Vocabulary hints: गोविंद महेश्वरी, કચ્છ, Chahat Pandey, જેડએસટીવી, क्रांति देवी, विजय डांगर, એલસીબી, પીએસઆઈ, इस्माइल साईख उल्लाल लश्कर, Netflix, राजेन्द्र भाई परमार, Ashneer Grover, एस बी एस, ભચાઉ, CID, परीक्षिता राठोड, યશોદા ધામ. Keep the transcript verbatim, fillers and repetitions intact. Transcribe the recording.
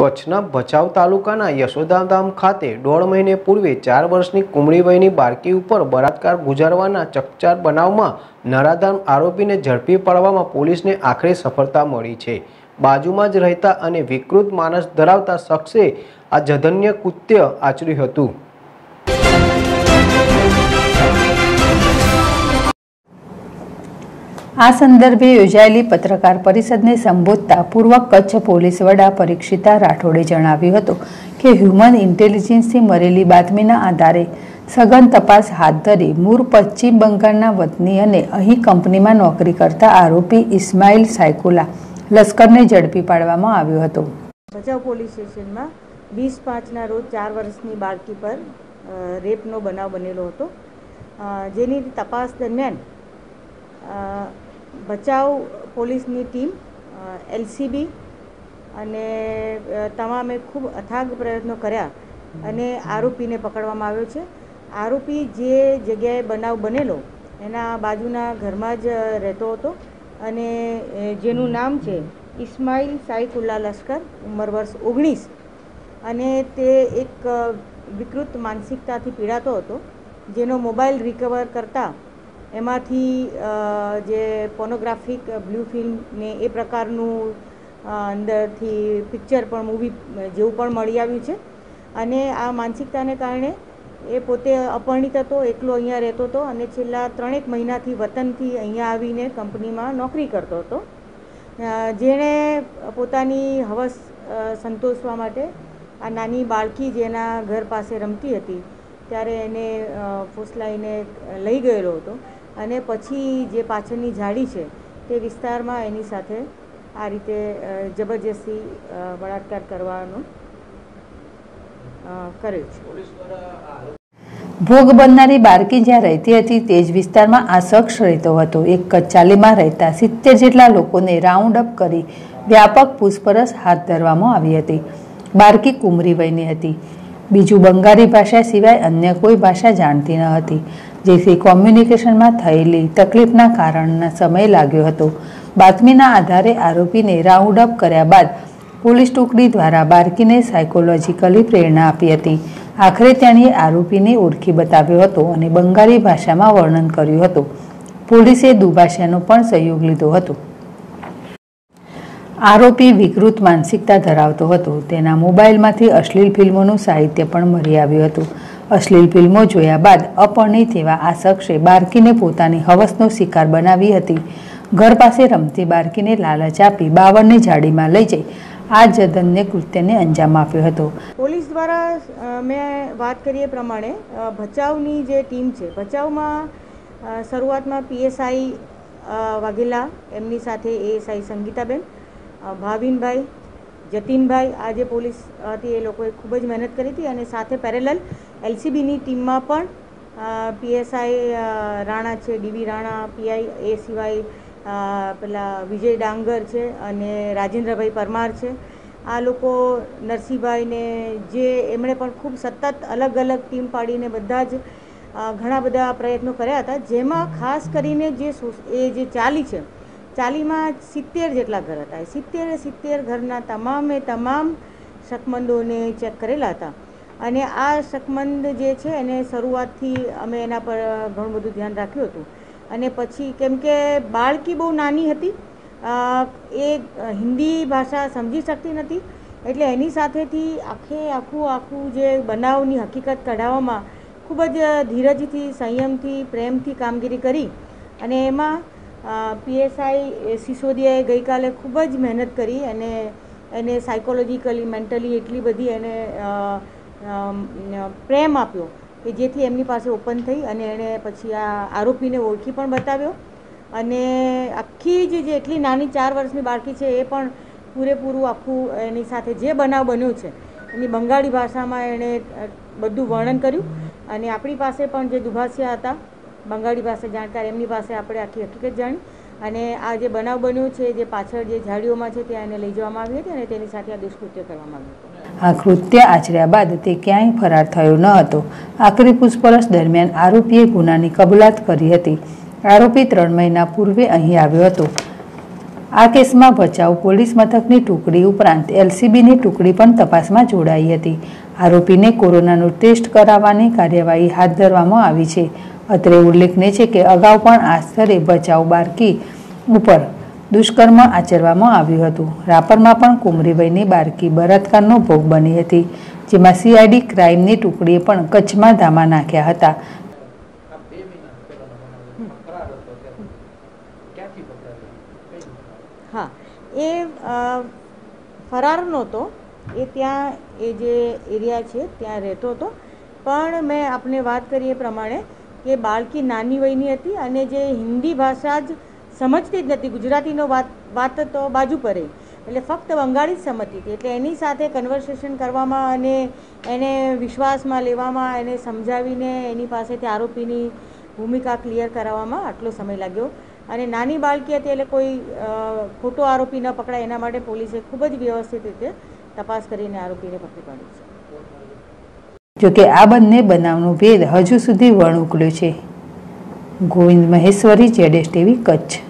કચ્છના ભચાઉ તાલુકાના યશોદાધામ ખાતે દોઢ મહિને પૂર્વે ચાર વર્ષની કુમળી વયની બાળકી ઉપર બળાત્કાર ગુજારવાના ચકચાર બનાવમાં નરાધામ આરોપીને ઝડપી પાડવામાં પોલીસને આખરે સફળતા મળી છે। બાજુમાં જ રહેતા અને વિકૃત માનસ ધરાવતા શખ્સે આ જઘન્ય કૃત્ય આચર્યું હતું। आ संदर्भे योजायेली पत्रकार परिषदने संबोधता पूर्व कच्छ पोलीस वडा परीक्षिता राठोडे जणाव्युं हतुं के ह्यूमन इंटेलिजन्सथी मळेली बातमीना आधारे सघन तपास हाथ धरी मूळ पश्चिम बंगाळना वतनी अने अहीं कंपनीमां नोकरी करता आरोपी इस्माइल साईख उल्लाल लश्करने झडपी पाडवामां आव्यो हतो। भचाऊ पोलीस स्टेशनमां वीस पांच ना रोज चार वर्षनी बाळकी पर रेपनो बनाव बनेलो हतो, जेनी तपास दरमियान बचाव पोलिस नी टीम एलसीबी अने तमामे खूब अथाग प्रयत्नों कर्या अने आरोपी ने पकड़वामां आव्यो छे। आरोपी जे जग्याए बनाव बनेलो एना बाजूना घरमां ज रहेतो हतो अने जेनुं नाम छे इस्माइल साईख उल्लाल लश्कर, उमर वर्ष ओगणीस अने ते एक विकृत मानसिकताथी पीड़ातो हतो, जेनो मोबाइल रिकवर करता एमांथी जे पोर्नोग्राफिक ब्लू फिल्म ने ए प्रकारनुं अंदरथी पिक्चर पण मूवी जेवुं पण मळी आव्युं छे अने आ मानसिकताने कारणे ए पोते अपरिणित हतो, एकलो अहींया रहेतो हतो अने छेल्ला त्रणेक महीनाथी वतनथी अहींया आवीने कंपनीमां नोकरी करतो हतो, जेणे पोतानी हवस संतोषवा माटे आ नानी बाळकी जेना घर पासे रमती हती त्यारे एने फूसलाईने लई गयेलो हतो अने पछी जे पाछळनी झाड़ी छे ते विस्तारमां एनी साथे आ रीते जबरजस्ती बलात्कार करवानो करे छे। भोग बननारी बाळकी ज्यां रहेती हती ते ज विस्तारमां आ शख्स रहेतो हतो। एक कचालीमां रहेता સિત્તેર જેટલા લોકોને રાઉન્ડ અપ કરી વ્યાપક પૂછપરછ હાથ ધરવામાં આવી હતી। બાળકી કુમરી વયની હતી, बीजू बंगाली भाषा सिवाय अन्य कोई भाषा जाणती न हती, जेथी कम्युनिकेशनमां थयेली तकलीफना कारणना समय लाग्यो हतो। बातमीना आधारे आरोपीने राउंड अप कर्या बाद पोलीस टुकडी द्वारा बाळकीने साइकोलॉजिकली प्रेरणा आपी हती। आखरे त्याने आरोपीने ओळखी बताव्यो हतो अने बंगाली भाषामां वर्णन कर्युं हतुं। पोलीसे दुभाषानो पण सहयोग लीधो हतो। आरोपी विकृत मानसिकता धरावतो हतो, तेना मोबाइलमांथी अश्लील फिल्मोनुं साहित्य पण मळी आव्युं हतुं। अश्लील फिल्मो जोया बाद अपरिणित एवा आ शख्से बाळकीने पोतानी हवसनो शिकार बनावी हती। घर पासे रमती बाळकीने लालच आपी बावनने झाडीमां लई जई आ जघन्य कृत्यने अंजाम आप्यो हतो। पोलीस द्वारा मैं वात करीए प्रमाणे भचाउनी जे टीम छे भचाउमां शरूआतमां पीएसआई वाघेला एमनी साथे एएसआई संगीताबेन, भाविन भाई, जतीन भाई आज पोलिस थी ए लोकोए खूब ज मेहनत करी थी अने साथे पेरेलल एलसीबी नी टीम में पण पीएसआई राणा छे डी वी राणा, पीआई ए सिवाय पेला विजय डांगर छे अने राजेन्द्र भाई परमार छे। आ लोको नरसीभाई ने जे एमणे पण खूब सतत अलग अलग टीम पाड़ीने बधा ज घणा बधा प्रयत्नों कर्या हता, जेमां खास करीने जे ए जे चाली छे चाली में सित्तेर जेटला घर था, सित्तेरे सित्तेर घरना तमामे तमाम शकमंदों ने चेक करेला था अने आ शकमंद जे छे एने शरूआतथी अमे एना पर घणुं बधुं ध्यान राख्युं हतुं अने पछी केम के बाळकी बहु नानी हती, ए हिंदी भाषा समझी शकती नती एटले एनी साथेथी आखे आखू आखू जे बनावनी हकीकत कढाववामां खूब ज धीरजथी संयमथी प्रेमथी कामगीरी करी अने एमां पीएसआई सिसोदियाए गई काले खूब ज मेहनत करी अने एने साइकोलॉजिकली मेंटली एटली बधी एने प्रेम आप्यो के जेथी एमनी पासे ओपन थई अने एने पछी आ आरोपीने ओळखी पण बताव्यो अने आखी ज जे एटली नानी चार वर्षनी बाळकी छे ए पण पूरेपूरुं आखू एनी साथे जे बनाव बन्यो छे एनी बंगाली भाषामां एणे बधुं वर्णन कर्युं अने आपणी पासे पण जे दुभाषिया हता बंगाली भाषा जाणकार एमनी पासे आपणे आखी हकीकत जाणी अने आ जे बनाव बन्यो छे जे पाछळ जे झाडीओमां छे त्यां एने लई जवामां आवी हती अने तेनी साथे आ दुष्कृत्य करवामां આવ્યું હતું। આ કૃત્ય આચર્યા બાદ તે ક્યાંય ફરાર થયો ન હતો। આખરી પૂછપરછ દરમિયાન આરોપીએ ગુનાની કબૂલાત કરી હતી। આરોપી ત્રણ મહિના પૂર્વે અહીં આવ્યો હતો। आ केस में बचाव पोलिस मथकनी टुकड़ी उपरांत एलसीबीनी टुकड़ी पण तपासमां जोडाई हती। आरोपीने कोरोनानो टेस्ट कराववानी कार्यवाही हाथ धरवामां आवी छे। अत्रे उल्लेखनीय छे के अगाउ पण आ स्थळे बचाव बारकी उपर दुष्कर्म आचरवामां आव्युं हतुं। रापरमां पण कोमरीबाईनी बारकी बलात्कारनो भोग बनी हती, जेमां सीआईडी क्राइमनी टुकड़ीए पण कच्छमां धामा नाख्या हता। हाँ, ये फरार नहोतो, ये त्यां ए जे एरिया छे त्यां रहेतो हतो, पण मैं आपने बात करी प्रमाणे के बाळकी नानी वयनी हती अने जे हिंदी भाषा ज समजती ज नथी, गुजरातीनो वात वात तो बाजू पर रही, एटले फक्त बंगाळी ज समजती हती, एटले एनी साथे कन्वर्सेशन करवामां अने एने विश्वासमां लेवामां एने समजावीने एनी पासेथी आरोपीनी भूमिका क्लियर कराववामां आटलो समय लाग्यो। अने नानी बाळकी हती एटले कोई खोटो आरोपी न पकड़ाय एना माटे पोलीसे खूब ज व्यवस्थित रीते तपास करीने आरोपीने पकड़ी पाड्यो छे। जो कि आ बंने बनावनो भेद हजू सुधी वण उकळ्यो छे। गोविंद महेश्वरी, जेडएसटीवी, कच्छ।